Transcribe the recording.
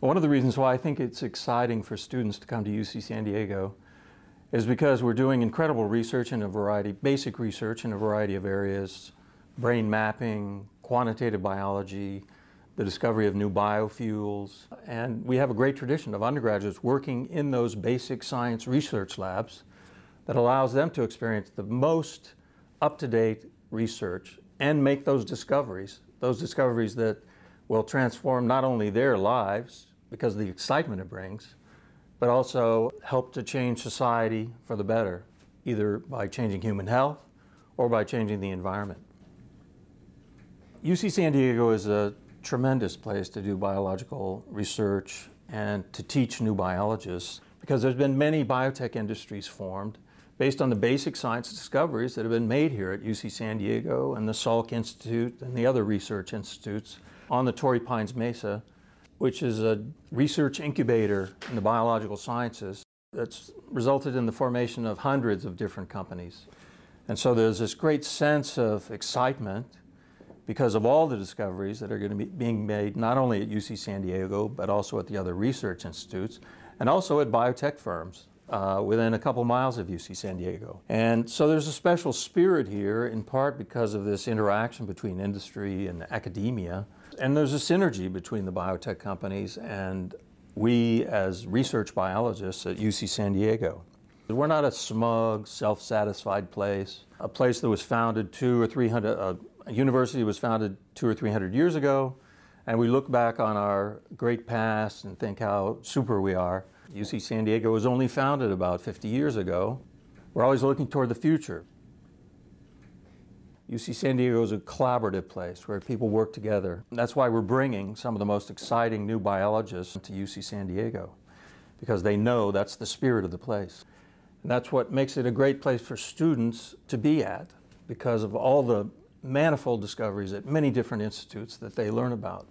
One of the reasons why I think it's exciting for students to come to UC San Diego is because we're doing incredible research in a variety, basic research in a variety of areas: brain mapping, quantitative biology, the discovery of new biofuels. And we have a great tradition of undergraduates working in those basic science research labs that allows them to experience the most up-to-date research and make those discoveries that will transform not only their lives because of the excitement it brings, but also help to change society for the better, either by changing human health or by changing the environment. UC San Diego is a tremendous place to do biological research and to teach new biologists, because there's been many biotech industries formed based on the basic science discoveries that have been made here at UC San Diego and the Salk Institute and the other research institutes on the Torrey Pines Mesa, which is a research incubator in the biological sciences that's resulted in the formation of hundreds of different companies. And so there's this great sense of excitement because of all the discoveries that are going to be being made not only at UC San Diego, but also at the other research institutes, and also at biotech firms within a couple miles of UC San Diego. And so there's a special spirit here, in part because of this interaction between industry and academia. And there's a synergy between the biotech companies and we as research biologists at UC San Diego. We're not a smug, self-satisfied place, a place that was founded a university was founded 200 or 300 years ago, and we look back on our great past and think how super we are. UC San Diego was only founded about 50 years ago. We're always looking toward the future. UC San Diego is a collaborative place where people work together. That's why we're bringing some of the most exciting new biologists to UC San Diego, because they know that's the spirit of the place. And that's what makes it a great place for students to be at, because of all the manifold discoveries at many different institutes that they learn about.